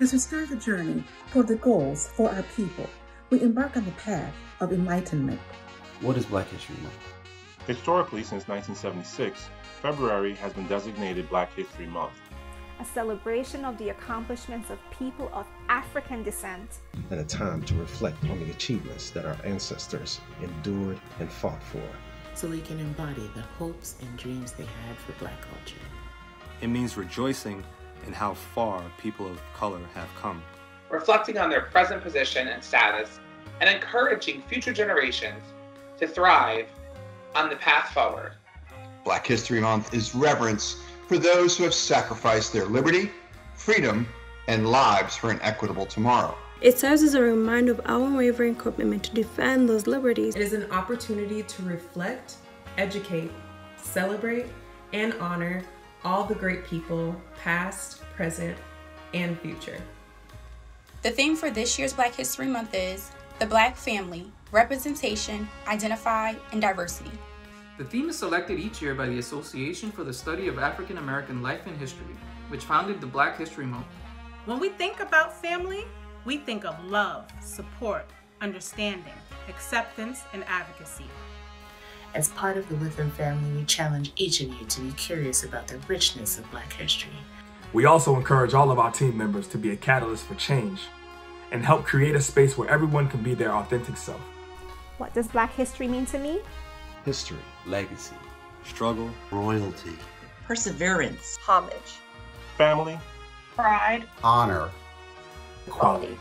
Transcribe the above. As we start the journey toward the goals for our people, we embark on the path of enlightenment. What is Black History Month? Historically, since 1976, February has been designated Black History Month, a celebration of the accomplishments of people of African descent, and a time to reflect on the achievements that our ancestors endured and fought for, so we can embody the hopes and dreams they had for Black culture. It means rejoicing in how far people of color have come, reflecting on their present position and status, and encouraging future generations to thrive on the path forward. Black History Month is reverence for those who have sacrificed their liberty, freedom, and lives for an equitable tomorrow. It serves as a reminder of our unwavering commitment to defend those liberties. It is an opportunity to reflect, educate, celebrate, and honor all the great people, past, present, and future. The theme for this year's Black History Month is the Black family, representation, identify, and diversity. The theme is selected each year by the Association for the Study of African American Life and History, which founded the Black History Month. When we think about family, we think of love, support, understanding, acceptance, and advocacy. As part of the Withum family, we challenge each of you to be curious about the richness of Black history. We also encourage all of our team members to be a catalyst for change and help create a space where everyone can be their authentic self. What does Black history mean to me? History, legacy, struggle, royalty, perseverance, homage, family, pride, honor, equality.